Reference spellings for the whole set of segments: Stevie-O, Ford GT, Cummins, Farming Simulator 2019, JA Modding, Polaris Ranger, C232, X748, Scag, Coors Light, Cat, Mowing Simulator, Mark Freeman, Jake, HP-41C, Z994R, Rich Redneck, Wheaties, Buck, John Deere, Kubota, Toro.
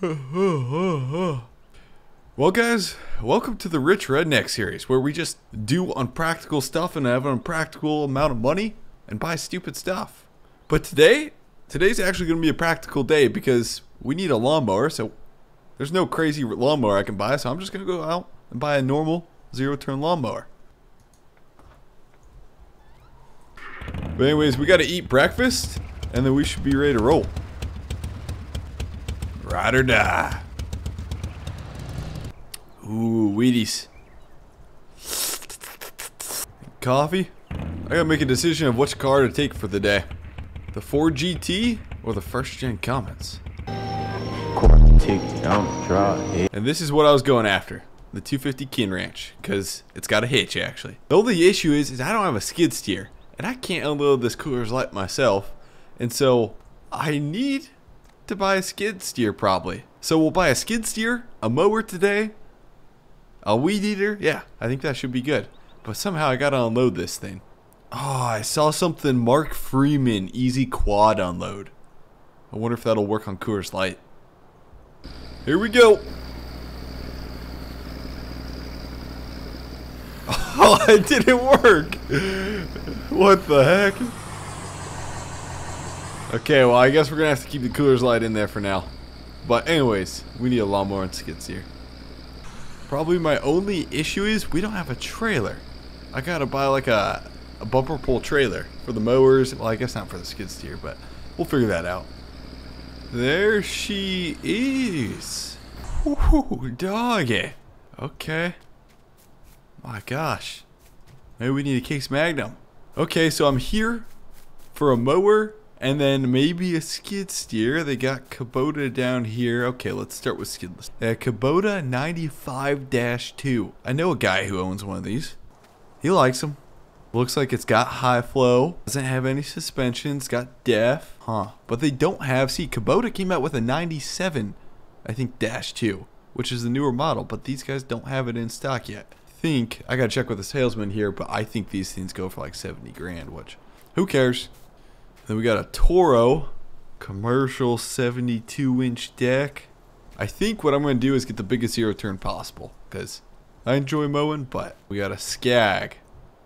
Well guys, welcome to the Rich Redneck series, where we just do unpractical stuff and have an unpractical amount of money and buy stupid stuff. But today's actually going to be a practical day because we need a lawnmower, so there's no crazy lawnmower I can buy, so I'm just going to go out and buy a normal zero-turn lawnmower. But anyways, we got to eat breakfast and then we should be ready to roll. Ride or die. Ooh, Wheaties. Coffee? I gotta make a decision of which car to take for the day. The Ford GT or the first-gen Cummins? And this is what I was going after. The 250 Kin Ranch. Because it's got a hitch, actually. The only issue is I don't have a skid steer. And I can't unload this Coors Light myself. And so, I need to buy a skid steer, probably. So we'll buy a skid steer, a mower today, a weed eater. Yeah, I think that should be good. But somehow I gotta unload this thing. Oh, I saw something. Mark Freeman easy quad unload. I wonder if that'll work on Coors Light. Here we go. Oh, it didn't work. What the heck? Okay, well, I guess we're gonna have to keep the Coors Light in there for now. But anyways, we need a lawnmower and skids here. Probably my only issue is we don't have a trailer. I gotta buy like a bumper pull trailer for the mowers. Well, I guess not for the skid steer, but we'll figure that out. There she is. Ooh, doggy. Okay. My gosh. Maybe we need a Case Magnum. Okay, so I'm here for a mower. And then maybe a skid steer. They got Kubota down here. Okay, let's start with skidless. Kubota 95-2. I know a guy who owns one of these. He likes them. Looks like it's got high flow. Doesn't have any suspension. It's got DEF. Huh. But they don't have... See, Kubota came out with a 97, I think, -2, which is the newer model. But these guys don't have it in stock yet. I think... I gotta check with the salesman here, but I think these things go for like 70 grand, which... Who cares? Then we got a Toro commercial 72-inch deck. I think what I'm going to do is get the biggest zero turn possible because I enjoy mowing, but we got a Scag.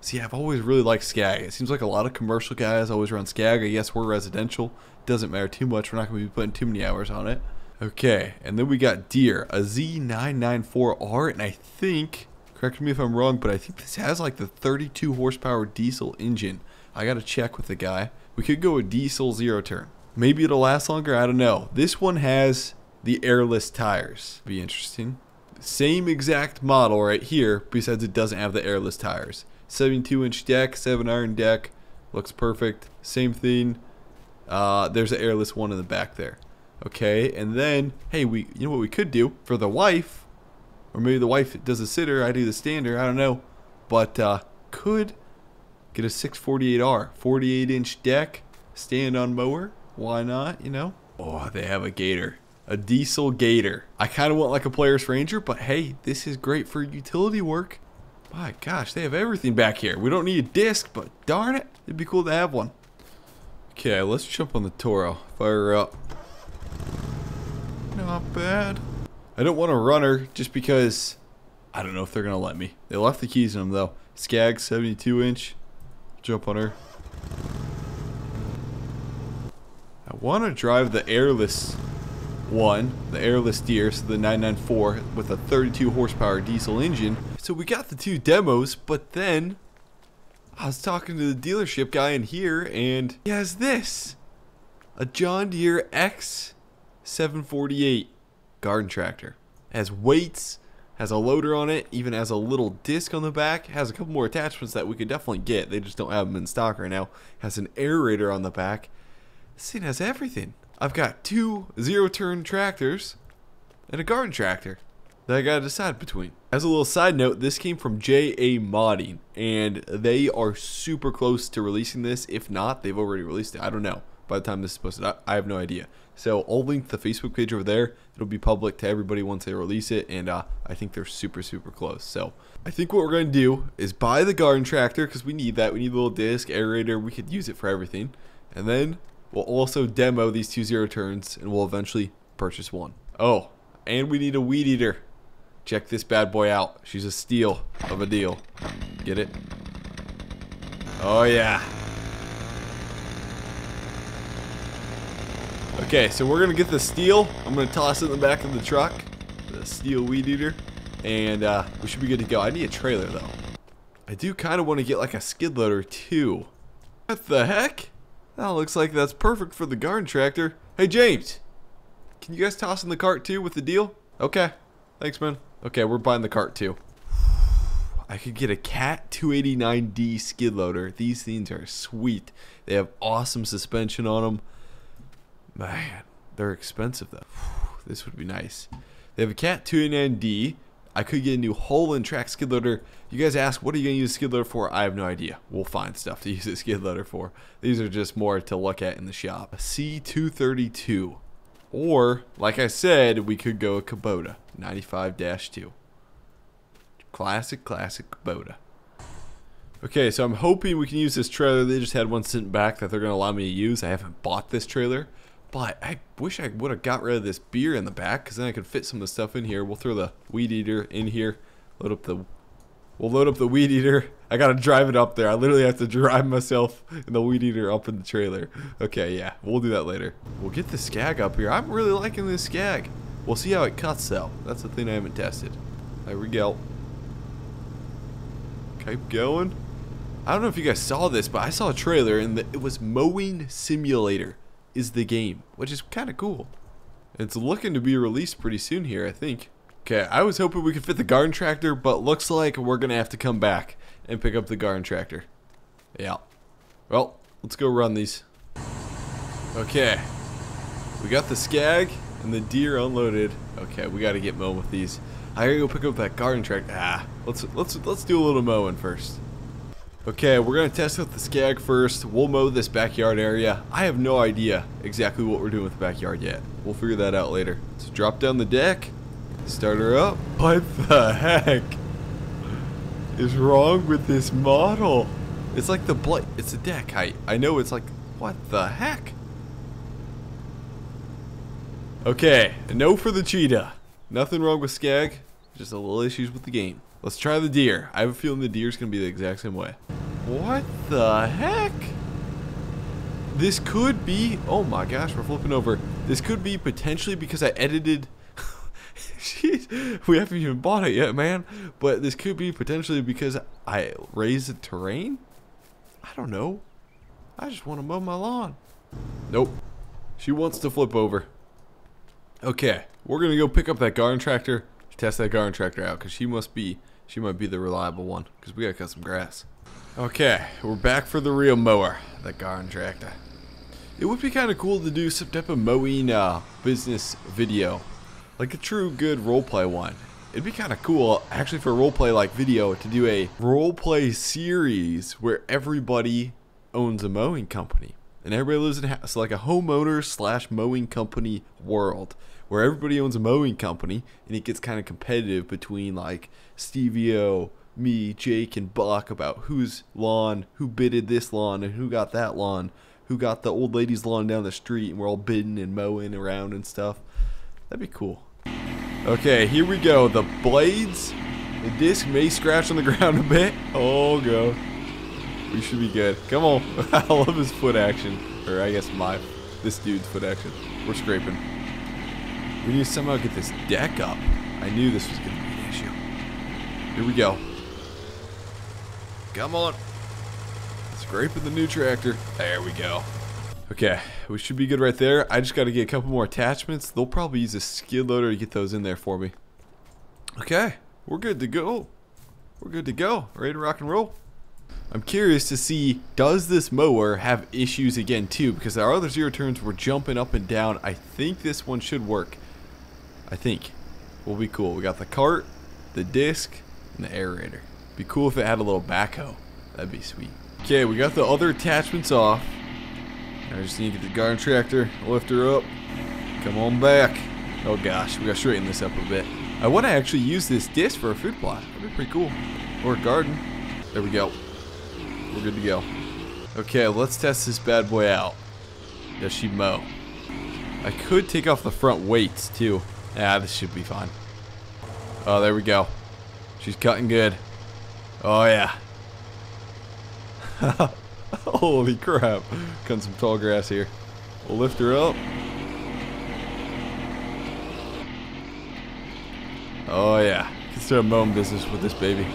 See, I've always really liked Scag. It seems like a lot of commercial guys always run Scag. I guess we're residential. Doesn't matter too much. We're not going to be putting too many hours on it. Okay, and then we got Deere, a Z994R, and I think, correct me if I'm wrong, but I think this has like the 32 horsepower diesel engine. I got to check with the guy. We could go a diesel zero turn. Maybe it'll last longer, I don't know. This one has the airless tires. Be interesting. Same exact model right here, besides it doesn't have the airless tires. 72-inch deck, 7-iron deck. Looks perfect. Same thing. There's an airless one in the back there. Okay, and then, hey, you know what we could do? For the wife, or maybe the wife does a sitter, I do the stander, I don't know. But could... get a 648R, 48-inch deck, stand-on mower. Why not, you know? Oh, they have a Gator. A diesel Gator. I kind of want like a Polaris Ranger, but hey, this is great for utility work. My gosh, they have everything back here. We don't need a disc, but darn it, it'd be cool to have one. Okay, let's jump on the Toro. Fire her up. Not bad. I don't want to run her just because I don't know if they're going to let me. They left the keys in them, though. Skag, 72-inch. Jump on her. I want to drive the airless one, the airless Deere, so the 994 with a 32 horsepower diesel engine. So we got the two demos, but then I was talking to the dealership guy in here and he has this, a John Deere X748 garden tractor. It has weights, has a loader on it, even has a little disc on the back, has a couple more attachments that we could definitely get, they just don't have them in stock right now, has an aerator on the back. This thing has everything. I've got two zero-turn tractors and a garden tractor that I gotta decide between. As a little side note, this came from JA Modding, and they are super close to releasing this. If not, they've already released it. I don't know. By the time this is posted, I have no idea. So I'll link the Facebook page over there. It'll be public to everybody once they release it. And I think they're super, super close. So I think what we're going to do is buy the garden tractor because we need that. We need a little disc, aerator. We could use it for everything. And then we'll also demo these two zero turns and we'll eventually purchase one. Oh, and we need a weed eater. Check this bad boy out. She's a steal of a deal. Get it? Oh yeah. Okay, so we're gonna get the steel. I'm gonna toss it in the back of the truck, the steel weed eater, and we should be good to go. I need a trailer though. I do kind of want to get like a skid loader too. What the heck? That looks like that's perfect for the garden tractor. Hey James, can you guys toss in the cart too with the deal? Okay, thanks man. Okay, we're buying the cart too. I could get a Cat 289D skid loader. These things are sweet. They have awesome suspension on them. Man, they're expensive though. This would be nice. They have a Cat 289D. I could get a new Holland track skid loader. You guys ask, what are you going to use a skid loader for? I have no idea. We'll find stuff to use a skid loader for. These are just more to look at in the shop. A C232. Or, like I said, we could go a Kubota 95-2. Classic Kubota. Okay, so I'm hoping we can use this trailer. They just had one sent back that they're going to allow me to use. I haven't bought this trailer, but I wish I would have got rid of this beer in the back because then I could fit some of the stuff in here. We'll throw the weed eater in here. We'll load up the weed eater. I got to drive it up there. I literally have to drive myself and the weed eater up in the trailer. Okay, yeah, we'll do that later. We'll get the Scag up here. I'm really liking this Scag. We'll see how it cuts though. That's the thing I haven't tested. There we go. Keep going. I don't know if you guys saw this, but I saw a trailer and it was Mowing Simulator is the game, which is kind of cool. It's looking to be released pretty soon here, I think. Okay, I was hoping we could fit the garden tractor, but looks like we're going to have to come back and pick up the garden tractor. Yeah. Well, let's go run these. Okay. We got the Scag and the deer unloaded. Okay, we got to get mowing with these. I gotta go pick up that garden tractor. Ah, let's do a little mowing first. Okay, we're gonna test out the Scag first. We'll mow this backyard area. I have no idea exactly what we're doing with the backyard yet. We'll figure that out later. So drop down the deck, start her up. What the heck is wrong with this model? It's like the it's the deck height. I know it's like what the heck. Okay, a no for the cheetah. Nothing wrong with Scag, just a little issues with the game. Let's try the deer. I have a feeling the deer's gonna be the exact same way. What the heck? This could be, oh my gosh, we're flipping over. This could be potentially because I edited, jeez, we haven't even bought it yet, man. But this could be potentially because I raised the terrain? I don't know. I just wanna mow my lawn. Nope, she wants to flip over. Okay, we're gonna go pick up that garden tractor, test that garden tractor out, because she might be the reliable one, because we gotta cut some grass. Okay, we're back for the real mower, the garden tractor. It would be kind of cool to do some type of mowing business video, like a true good roleplay one. It'd be kind of cool, actually, for a roleplay like video to do a roleplay series where everybody owns a mowing company. And everybody lives in a house, like a homeowner slash mowing company world, where everybody owns a mowing company, and it gets kind of competitive between like Stevie-O, me, Jake, and Buck about whose lawn, who bidded this lawn, and who got that lawn, who got the old lady's lawn down the street, and we're all bidding and mowing around and stuff. That'd be cool. Okay, here we go. The blades, the disc may scratch on the ground a bit. Oh, go. We should be good. Come on. I love his foot action. Or I guess this dude's foot action. We're scraping. We need to somehow get this deck up. I knew this was going to be an issue. Here we go. Come on. Scraping the new tractor. There we go. Okay. We should be good right there. I just got to get a couple more attachments. They'll probably use a skid loader to get those in there for me. Okay. We're good to go. We're good to go. Ready to rock and roll. I'm curious to see, does this mower have issues again too? Because our other zero turns were jumping up and down. I think this one should work. I think. We'll be cool. We got the cart, the disc, and the aerator. Be cool if it had a little backhoe. That'd be sweet. Okay, we got the other attachments off. I just need to get the garden tractor, lift her up. Come on back. Oh gosh, we gotta straighten this up a bit. I wanna actually use this disc for a food plot. That'd be pretty cool. Or a garden. There we go. We're good to go. Okay, let's test this bad boy out. Does she mow? I could take off the front weights too. Yeah, this should be fine. Oh, there we go. She's cutting good. Oh, yeah. Holy crap. Got some tall grass here. We'll lift her up. Oh, yeah. Can start mowing business with this baby.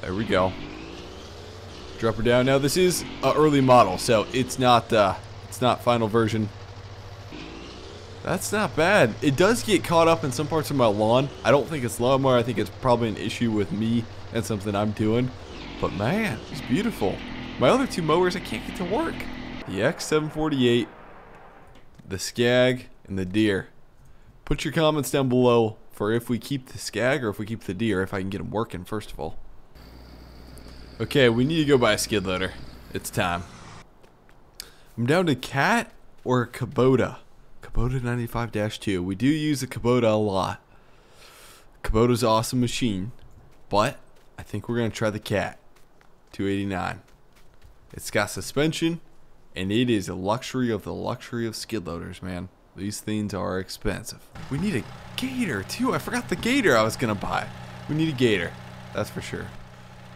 There we go. Drop her down. Now, this is an early model, so it's not final version. That's not bad. It does get caught up in some parts of my lawn. I don't think it's lawnmower. I think it's probably an issue with me and something I'm doing. But man, it's beautiful. My other two mowers, I can't get to work. The X748, the Scag, and the Deere. Put your comments down below for if we keep the Scag or if we keep the Deere, if I can get them working, first of all. Okay, we need to go buy a skid loader. It's time. I'm down to Cat or Kubota. Kubota 95-2. We do use the Kubota a lot. Kubota's an awesome machine, but I think we're going to try the Cat 289. It's got suspension, and it is a luxury of skid loaders, man. These things are expensive. We need a gator, too. I forgot the gator I was going to buy. We need a gator. That's for sure.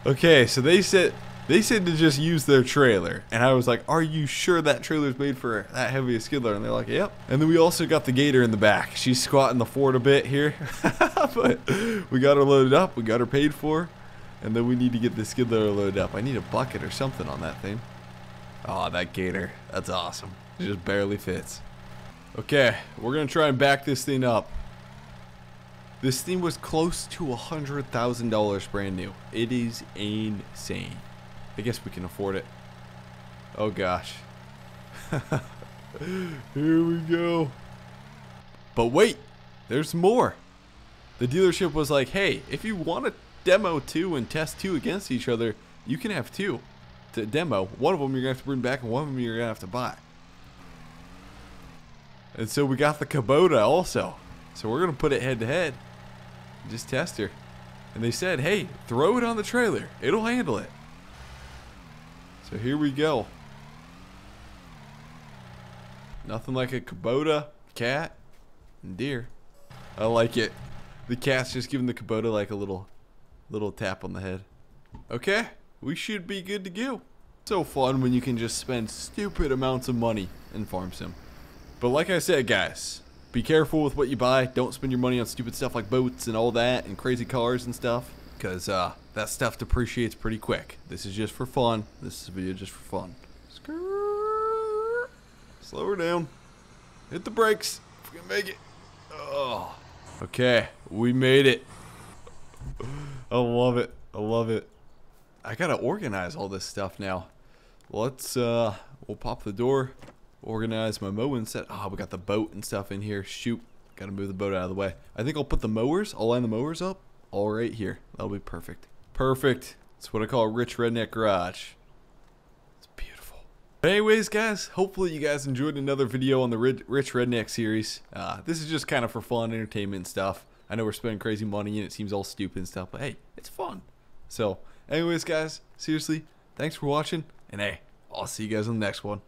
Okay, so they said to just use their trailer, and I was like, are you sure that trailer's made for that heavy a skid loader? And they're like, yep. And then we also got the gator in the back. She's squatting the Ford a bit here, but we got her loaded up, we got her paid for, and then we need to get the skid loader loaded up. I need a bucket or something on that thing. Oh, that gator, that's awesome. It just barely fits. Okay, we're gonna try and back this thing up. This thing was close to $100,000 brand new. It is insane. I guess we can afford it. Oh gosh. Here we go. But wait, there's more. The dealership was like, hey, if you want to demo two and test two against each other, you can have two to demo. One of them you're gonna have to bring back and one of them you're gonna have to buy. And so we got the Kubota also. So we're gonna put it head to head. Just test her. And they said, hey, throw it on the trailer. It'll handle it. So here we go. Nothing like a Kubota, Cat, and Deer. I like it. The Cat's just giving the Kubota like a little tap on the head. Okay, we should be good to go. So fun when you can just spend stupid amounts of money in Farm Sim. But like I said, guys, be careful with what you buy. Don't spend your money on stupid stuff like boats and all that and crazy cars and stuff. Because that stuff depreciates pretty quick. This is just for fun. This is a video just for fun. Slow her down. Hit the brakes. If we can make it. Oh. Okay, we made it. I love it. I love it. I gotta organize all this stuff now. Let's we'll pop the door. Organize my mowing set. Oh, we got the boat and stuff in here. Shoot, gotta move the boat out of the way. I think I'll put the mowers. I'll line the mowers up. All right here. That'll be perfect. Perfect. It's what I call a rich redneck garage. It's beautiful. But anyways, guys, hopefully you guys enjoyed another video on the Rich Redneck series. This is just kind of for fun, entertainment stuff. I know we're spending crazy money and it seems all stupid and stuff, but hey, it's fun. So anyways, guys, seriously, thanks for watching, and hey, I'll see you guys on the next one.